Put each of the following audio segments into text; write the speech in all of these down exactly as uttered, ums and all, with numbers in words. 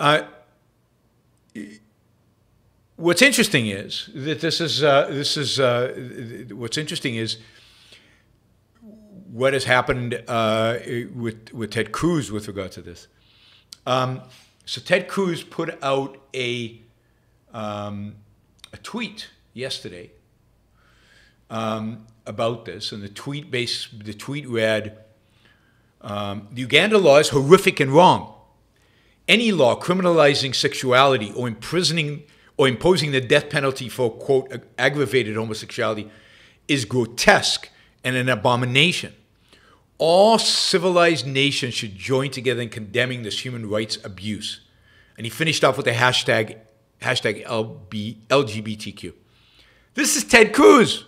Uh, what's interesting is that this is uh, this is uh, what's interesting is what has happened uh, with with Ted Cruz with regard to this. Um, so Ted Cruz put out a um, a tweet yesterday um, about this, and the tweet base the tweet read, um, "The Uganda law is horrific and wrong. Any law criminalizing sexuality or imprisoning or imposing the death penalty for, quote, aggravated homosexuality is grotesque and an abomination. All civilized nations should join together in condemning this human rights abuse." And he finished off with the hashtag, hashtag L B, L G B T Q. This is Ted Cruz.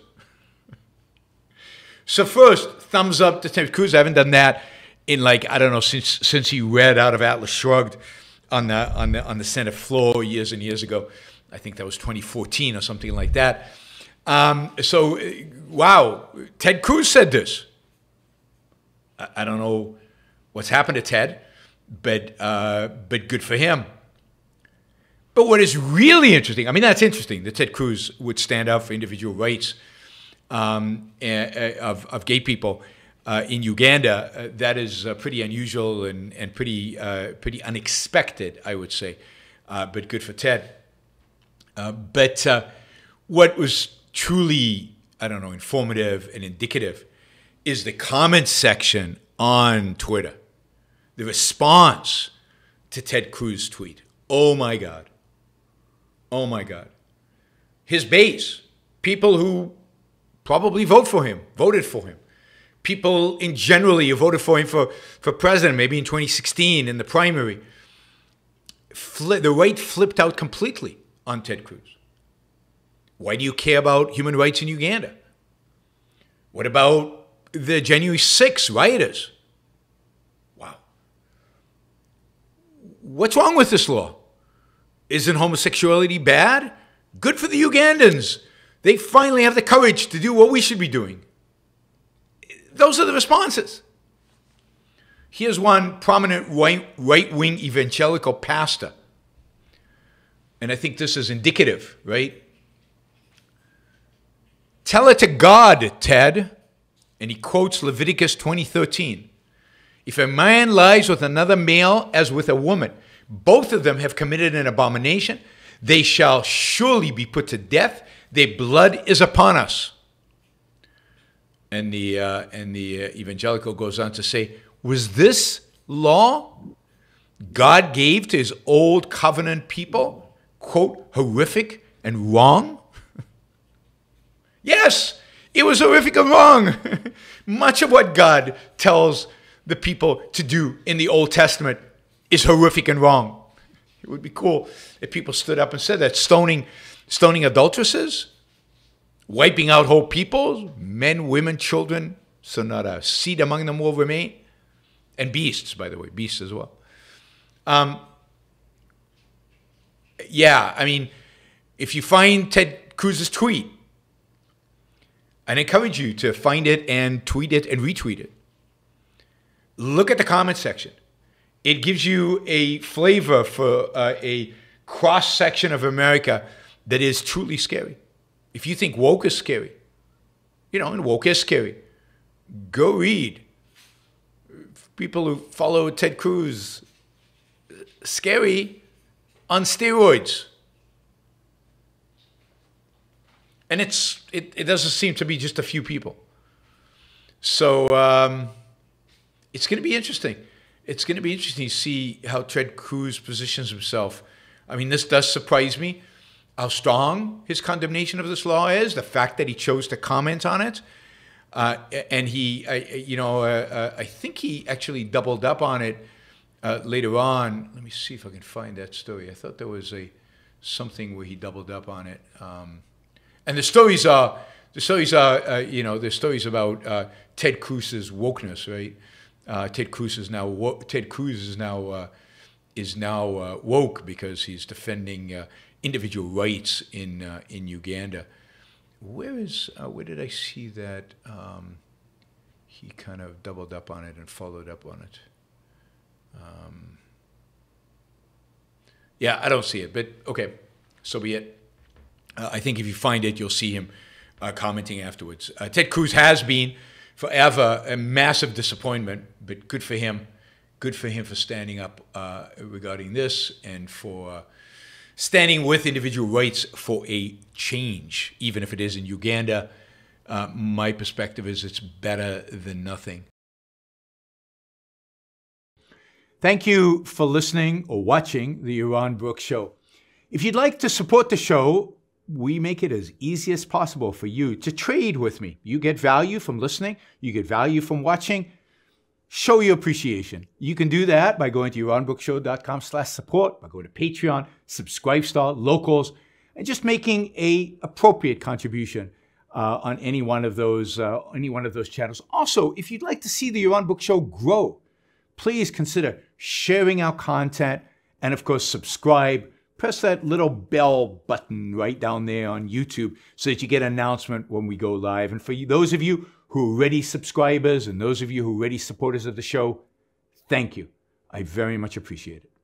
So first, thumbs up to Ted Cruz. I haven't done that in, like, I don't know, since since he read out of Atlas Shrugged on the on the on the Senate floor years and years ago. I think that was twenty fourteen or something like that. Um, so wow, Ted Cruz said this. I, I don't know what's happened to Ted, but uh, but good for him. But what is really interesting, I mean, that's interesting that Ted Cruz would stand up for individual rights um, of of gay people. Uh, in Uganda, uh, that is uh, pretty unusual and, and pretty, uh, pretty unexpected, I would say, uh, but good for Ted. Uh, but uh, what was truly, I don't know, informative and indicative is the comment section on Twitter, the response to Ted Cruz's tweet. Oh, my God. Oh, my God. His base, people who probably vote for him, voted for him. People in generally who voted for him for, for president, maybe in twenty sixteen in the primary, Fli the right flipped out completely on Ted Cruz. Why do you care about human rights in Uganda? What about the January sixth rioters? Wow. What's wrong with this law? Isn't homosexuality bad? Good for the Ugandans. They finally have the courage to do what we should be doing. Those are the responses. Here's one prominent right, right-wing evangelical pastor. And I think this is indicative, right? "Tell it to God, Ted." And he quotes Leviticus twenty thirteen. "If a man lies with another male as with a woman, both of them have committed an abomination. They shall surely be put to death. Their blood is upon us." And the, uh, and the uh, evangelical goes on to say, "Was this law God gave to his old covenant people, quote, horrific and wrong?" Yes, it was horrific and wrong. Much of what God tells the people to do in the Old Testament is horrific and wrong. It would be cool if people stood up and said that. Stoning, stoning adulteresses, wiping out whole peoples, men, women, children, so not a seed among them will remain. And beasts, by the way, beasts as well. Um, yeah, I mean, if you find Ted Cruz's tweet, I'd encourage you to find it and tweet it and retweet it. Look at the comment section. It gives you a flavor for uh, a cross-section of America that is truly scary. If you think woke is scary, you know, and woke is scary, go read. People who follow Ted Cruz, scary on steroids. And it's, it, it doesn't seem to be just a few people. So um, it's going to be interesting. It's going to be interesting to see how Ted Cruz positions himself. I mean, this does surprise me. How strong his condemnation of this law is, the fact that he chose to comment on it, uh, and he, I, you know, uh, uh, I think he actually doubled up on it uh, later on. Let me see if I can find that story. I thought there was a something where he doubled up on it, um, and the stories are the stories are uh, you know the stories about uh, Ted Cruz's wokeness, right? Uh, Ted Cruz is now wo Ted Cruz is now uh, is now uh, woke because he's defending Uh, individual rights in uh, in Uganda. Where is uh, where did I see that um, he kind of doubled up on it and followed up on it? Um, Yeah, I don't see it, but okay, so be it. Uh, I think if you find it, you'll see him uh, commenting afterwards. Uh, Ted Cruz has been forever a massive disappointment, but good for him. Good for him for standing up uh, regarding this and for standing with individual rights for a change, even if it is in Uganda. Uh, my perspective is it's better than nothing. Thank you for listening or watching the Yaron Brook Show. If you'd like to support the show, we make it as easy as possible for you to trade with me. You get value from listening. You get value from watching. Show your appreciation. You can do that by going to yaron brook show dot com slash support, by going to Patreon, Subscribe Star, Locals, and just making a appropriate contribution uh, on any one of those uh, any one of those channels. Also, if you'd like to see the Yaron Brook Show grow, please consider sharing our content and, of course, subscribe. Press that little bell button right down there on YouTube so that you get an announcement when we go live. And for you, those of you who are already subscribers and those of you who are already supporters of the show, thank you. I very much appreciate it.